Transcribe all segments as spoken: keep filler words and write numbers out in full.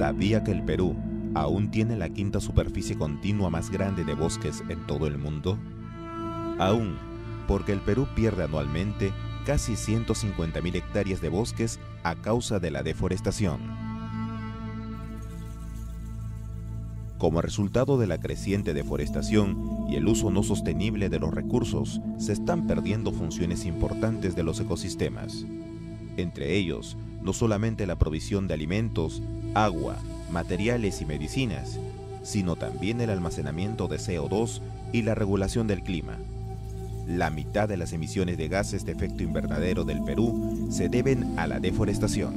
¿Sabía que el Perú aún tiene la quinta superficie continua más grande de bosques en todo el mundo? Aún, porque el Perú pierde anualmente casi ciento cincuenta mil hectáreas de bosques a causa de la deforestación. Como resultado de la creciente deforestación y el uso no sostenible de los recursos, se están perdiendo funciones importantes de los ecosistemas. Entre ellos, no solamente la provisión de alimentos, agua, materiales y medicinas, sino también el almacenamiento de C O dos y la regulación del clima. La mitad de las emisiones de gases de efecto invernadero del Perú se deben a la deforestación.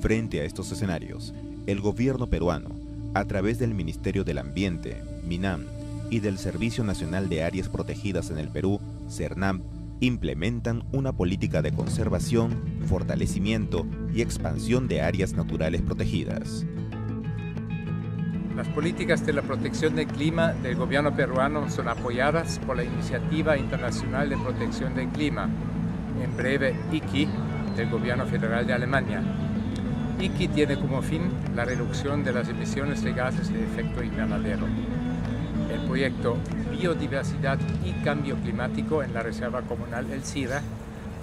Frente a estos escenarios, el gobierno peruano, a través del Ministerio del Ambiente, MINAM, y del Servicio Nacional de Áreas Protegidas en el Perú, CERNAM, implementan una política de conservación, fortalecimiento y expansión de áreas naturales protegidas. Las políticas de la protección del clima del gobierno peruano son apoyadas por la Iniciativa Internacional de Protección del Clima, en breve I K I, del gobierno federal de Alemania. I K I tiene como fin la reducción de las emisiones de gases de efecto invernadero. El proyecto Biodiversidad y Cambio Climático en la Reserva Comunal El Sira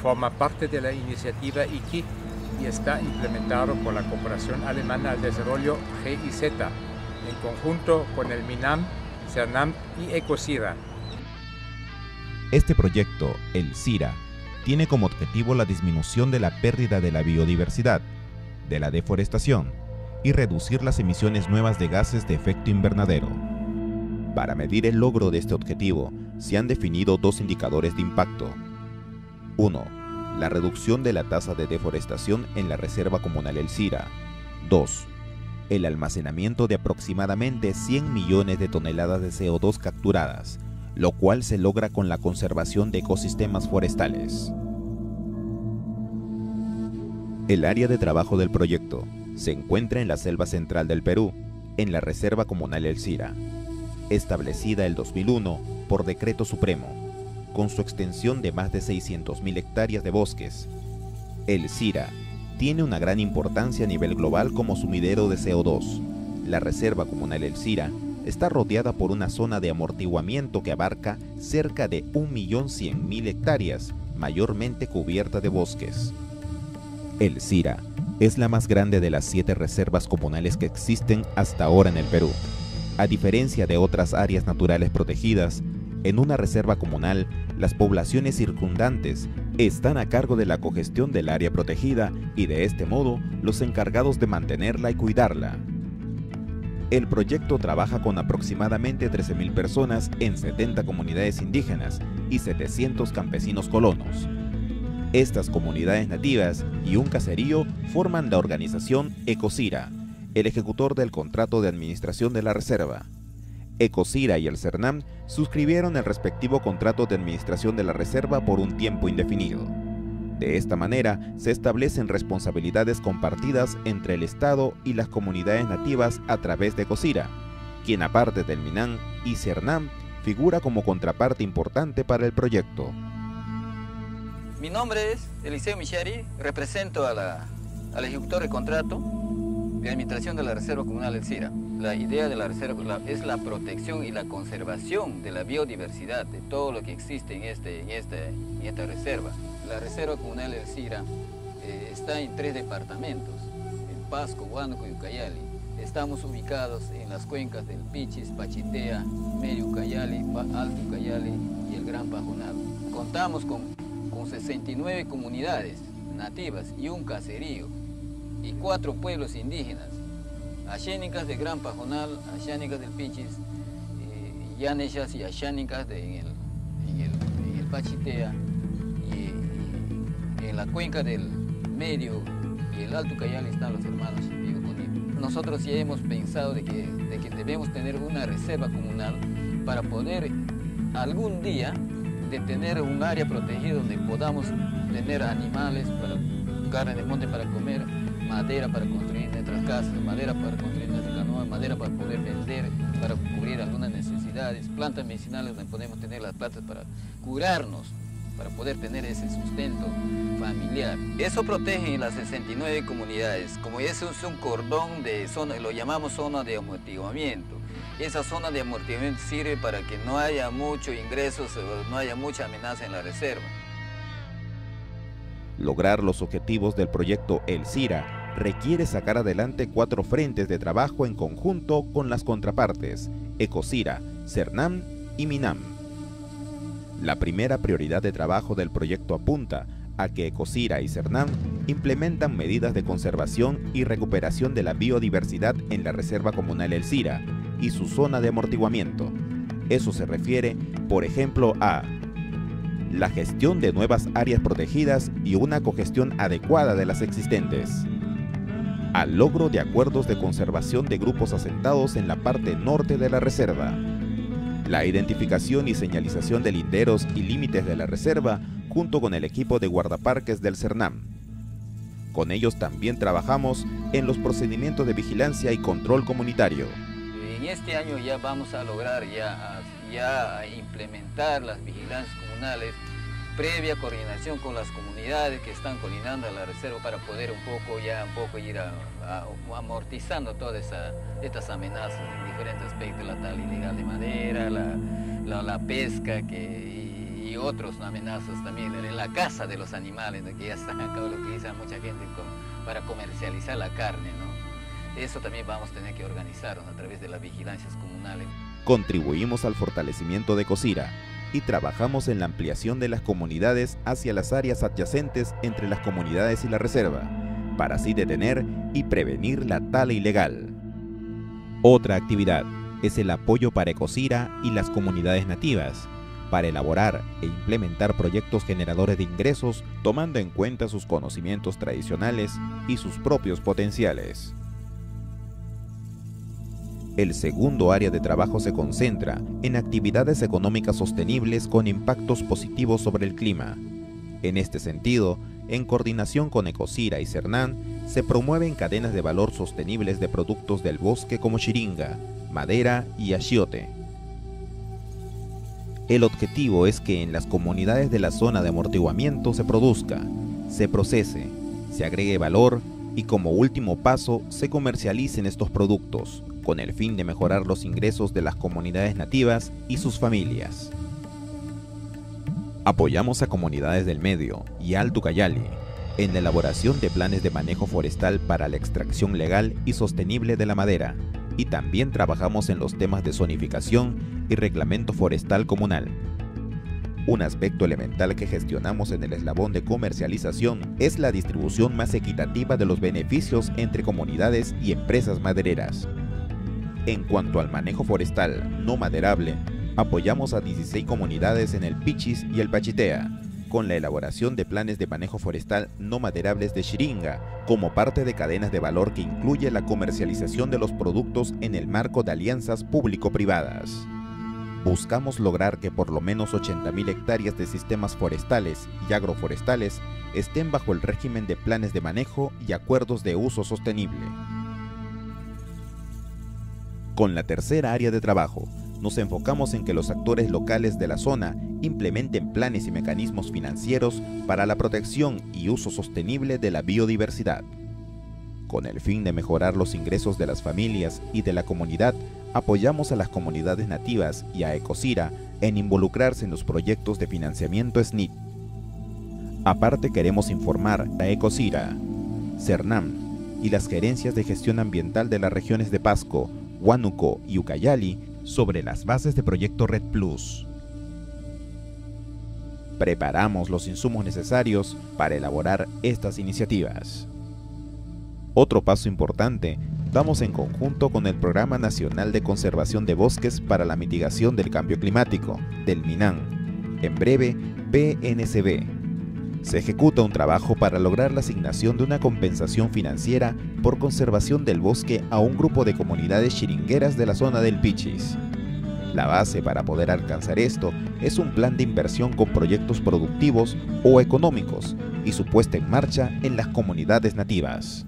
forma parte de la iniciativa I K I y está implementado por la Corporación Alemana al Desarrollo G I Z en conjunto con el MINAM, CERNAM y ECOSIRA. Este proyecto, el Sira, tiene como objetivo la disminución de la pérdida de la biodiversidad, de la deforestación y reducir las emisiones nuevas de gases de efecto invernadero. Para medir el logro de este objetivo, se han definido dos indicadores de impacto. uno. La reducción de la tasa de deforestación en la Reserva Comunal El Sira. dos. El almacenamiento de aproximadamente cien millones de toneladas de C O dos capturadas, lo cual se logra con la conservación de ecosistemas forestales. El área de trabajo del proyecto se encuentra en la selva central del Perú, en la Reserva Comunal El Sira, establecida el dos mil uno por decreto supremo, con su extensión de más de seiscientas mil hectáreas de bosques. El Sira tiene una gran importancia a nivel global como sumidero de C O dos. La Reserva Comunal El Sira está rodeada por una zona de amortiguamiento que abarca cerca de un millón cien mil hectáreas, mayormente cubierta de bosques. El Sira es la más grande de las siete reservas comunales que existen hasta ahora en el Perú. A diferencia de otras áreas naturales protegidas, en una reserva comunal, las poblaciones circundantes están a cargo de la cogestión del área protegida y de este modo los encargados de mantenerla y cuidarla. El proyecto trabaja con aproximadamente trece mil personas en setenta comunidades indígenas y setecientos campesinos colonos. Estas comunidades nativas y un caserío forman la organización ECOSIRA, el ejecutor del contrato de administración de la reserva. ECOSIRA y el CERNAM suscribieron el respectivo contrato de administración de la reserva por un tiempo indefinido. De esta manera, se establecen responsabilidades compartidas entre el Estado y las comunidades nativas a través de ECOSIRA, quien aparte del MINAM y CERNAM, figura como contraparte importante para el proyecto. Mi nombre es Eliseo Micheri, represento a la, al ejecutor de contrato de administración de la Reserva Comunal El Sira. La idea de la reserva la, es la protección y la conservación de la biodiversidad, de todo lo que existe en, este, en, este, en esta reserva. La Reserva Comunal El Sira eh, está en tres departamentos, en Pasco, Huánuco y Ucayali. Estamos ubicados en las cuencas del Pichis, Pachitea, Medio Ucayali, Alto Ucayali y el Gran Pajonado. Contamos con, con sesenta y nueve comunidades nativas y un caserío, y cuatro pueblos indígenas, Axénicas de Gran Pajonal, Axánicas del Pichis, eh, Yaneshas y Ashaninkas en el, en, el, en el Pachitea, y, y en la cuenca del Medio y el Alto Ucayali están los hermanos Bioconil. Nosotros ya hemos pensado de que, de que debemos tener una reserva comunal para poder algún día de tener un área protegida donde podamos tener animales, para carne de monte para comer, madera para construir nuestras casas, madera para construir nuestras canoas, madera para poder vender, para cubrir algunas necesidades, plantas medicinales donde podemos tener las plantas para curarnos. para poder tener ese sustento familiar. Eso protege las sesenta y nueve comunidades, como eso es un cordón de zona, lo llamamos zona de amortiguamiento. Esa zona de amortiguamiento sirve para que no haya muchos ingresos, no haya mucha amenaza en la reserva. Lograr los objetivos del proyecto El Sira requiere sacar adelante cuatro frentes de trabajo en conjunto con las contrapartes, ECOSIRA, CERNAM y MINAM. La primera prioridad de trabajo del proyecto apunta a que ECOSIRA y CERNAM implementan medidas de conservación y recuperación de la biodiversidad en la Reserva Comunal El Sira y su zona de amortiguamiento. Eso se refiere, por ejemplo, a la gestión de nuevas áreas protegidas y una cogestión adecuada de las existentes, al logro de acuerdos de conservación de grupos asentados en la parte norte de la reserva, la identificación y señalización de linderos y límites de la reserva junto con el equipo de guardaparques del CERNAM. Con ellos también trabajamos en los procedimientos de vigilancia y control comunitario. En este año ya vamos a lograr ya, ya implementar las vigilancias comunales, previa coordinación con las comunidades que están colinando a la reserva para poder un poco ya un poco ir a, a, amortizando todas esa, estas amenazas en diferentes aspectos, la tala ilegal de madera, la, la, la pesca que, y, y otras amenazas también, la caza de los animales, ¿no? Que ya están acá, lo utilizan mucha gente con, para comercializar la carne, ¿no? Eso también vamos a tener que organizarnos a través de las vigilancias comunales. Contribuimos al fortalecimiento de Cocira y trabajamos en la ampliación de las comunidades hacia las áreas adyacentes entre las comunidades y la reserva, para así detener y prevenir la tala ilegal. Otra actividad es el apoyo para ECOSIRA y las comunidades nativas, para elaborar e implementar proyectos generadores de ingresos tomando en cuenta sus conocimientos tradicionales y sus propios potenciales. El segundo área de trabajo se concentra en actividades económicas sostenibles con impactos positivos sobre el clima. En este sentido, en coordinación con ECOSIRA y CERNAM, se promueven cadenas de valor sostenibles de productos del bosque como shiringa, madera y achiote. El objetivo es que en las comunidades de la zona de amortiguamiento se produzca, se procese, se agregue valor y como último paso se comercialicen estos productos, con el fin de mejorar los ingresos de las comunidades nativas y sus familias. Apoyamos a comunidades del medio y al Ucayali en la elaboración de planes de manejo forestal para la extracción legal y sostenible de la madera, y también trabajamos en los temas de zonificación y reglamento forestal comunal. Un aspecto elemental que gestionamos en el eslabón de comercialización es la distribución más equitativa de los beneficios entre comunidades y empresas madereras. En cuanto al manejo forestal no maderable, apoyamos a dieciséis comunidades en el Pichis y el Pachitea, con la elaboración de planes de manejo forestal no maderables de shiringa, como parte de cadenas de valor que incluye la comercialización de los productos en el marco de alianzas público-privadas. Buscamos lograr que por lo menos ochenta mil hectáreas de sistemas forestales y agroforestales estén bajo el régimen de planes de manejo y acuerdos de uso sostenible. Con la tercera área de trabajo, nos enfocamos en que los actores locales de la zona implementen planes y mecanismos financieros para la protección y uso sostenible de la biodiversidad. Con el fin de mejorar los ingresos de las familias y de la comunidad, apoyamos a las comunidades nativas y a ECOSIRA en involucrarse en los proyectos de financiamiento S N I T. Aparte queremos informar a ECOSIRA, CERNAM y las gerencias de gestión ambiental de las regiones de Pasco, Huánuco y Ucayali sobre las bases de Proyecto Red Plus. Preparamos los insumos necesarios para elaborar estas iniciativas. Otro paso importante damos en conjunto con el Programa Nacional de Conservación de Bosques para la Mitigación del Cambio Climático, del MINAM, en breve P N C B. Se ejecuta un trabajo para lograr la asignación de una compensación financiera por conservación del bosque a un grupo de comunidades shiringueras de la zona del Pichis. La base para poder alcanzar esto es un plan de inversión con proyectos productivos o económicos y su puesta en marcha en las comunidades nativas.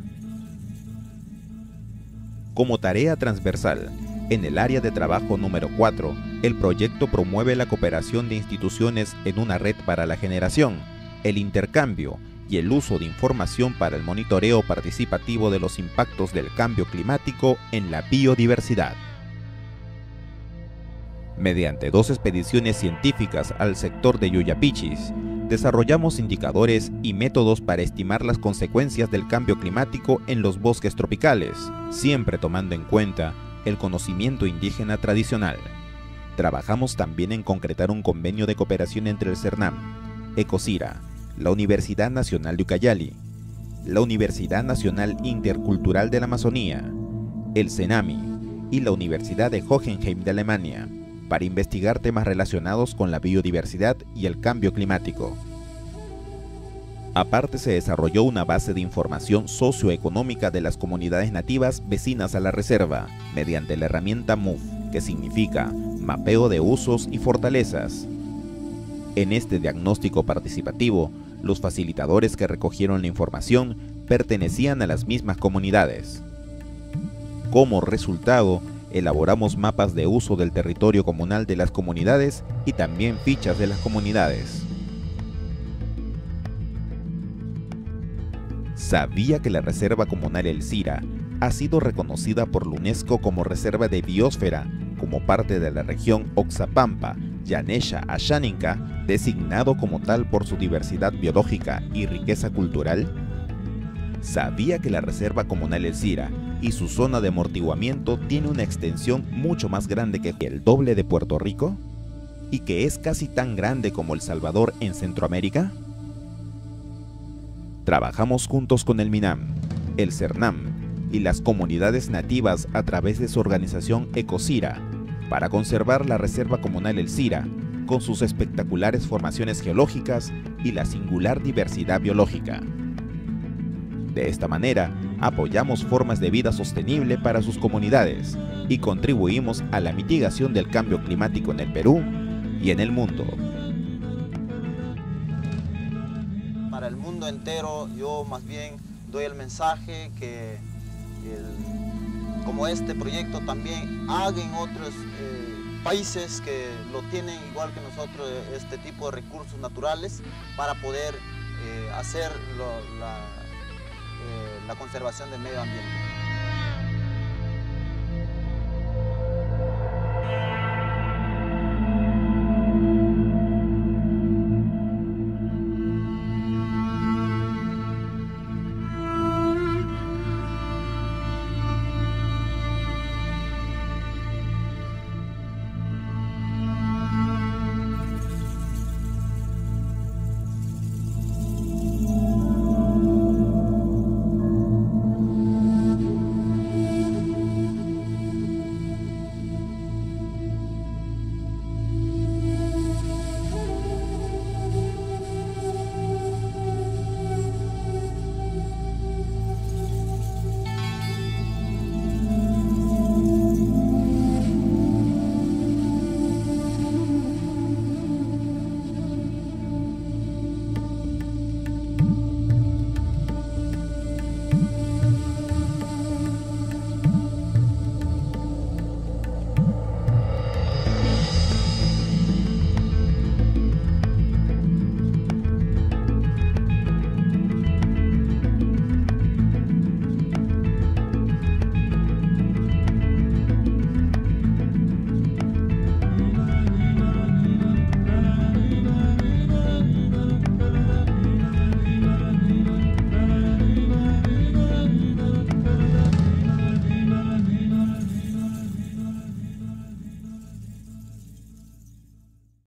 Como tarea transversal, En el área de trabajo número cuatro, el proyecto promueve la cooperación de instituciones en una red para la generación, el intercambio y el uso de información para el monitoreo participativo de los impactos del cambio climático en la biodiversidad. Mediante dos expediciones científicas al sector de Yuyapichis, desarrollamos indicadores y métodos para estimar las consecuencias del cambio climático en los bosques tropicales, siempre tomando en cuenta el conocimiento indígena tradicional. Trabajamos también en concretar un convenio de cooperación entre el CERNAM, ECOSIRA, la Universidad Nacional de Ucayali, la Universidad Nacional Intercultural de la Amazonía, el CENAMI y la Universidad de Hohenheim de Alemania, para investigar temas relacionados con la biodiversidad y el cambio climático. Aparte, se desarrolló una base de información socioeconómica de las comunidades nativas vecinas a la reserva, mediante la herramienta M U F, que significa Mapeo de Usos y Fortalezas. En este diagnóstico participativo, los facilitadores que recogieron la información pertenecían a las mismas comunidades. Como resultado, elaboramos mapas de uso del territorio comunal de las comunidades y también fichas de las comunidades. ¿Sabía que la Reserva Comunal El Sira ha sido reconocida por la UNESCO como Reserva de Biosfera, como parte de la región Oxapampa, Yanesha, Ashaninka, designado como tal por su diversidad biológica y riqueza cultural? ¿Sabía que la Reserva Comunal El Sira y su zona de amortiguamiento tiene una extensión mucho más grande que el doble de Puerto Rico? ¿Y que es casi tan grande como El Salvador en Centroamérica? Trabajamos juntos con el MINAM, el CERNAM y las comunidades nativas a través de su organización ECOSIRA para conservar la Reserva Comunal El Sira con sus espectaculares formaciones geológicas y la singular diversidad biológica. De esta manera, apoyamos formas de vida sostenible para sus comunidades y contribuimos a la mitigación del cambio climático en el Perú y en el mundo. Para el mundo entero, yo más bien doy el mensaje que, el, como este proyecto también hagan otros eh, países que lo tienen igual que nosotros, este tipo de recursos naturales, para poder eh, hacer lo, la... la conservación del medio ambiente.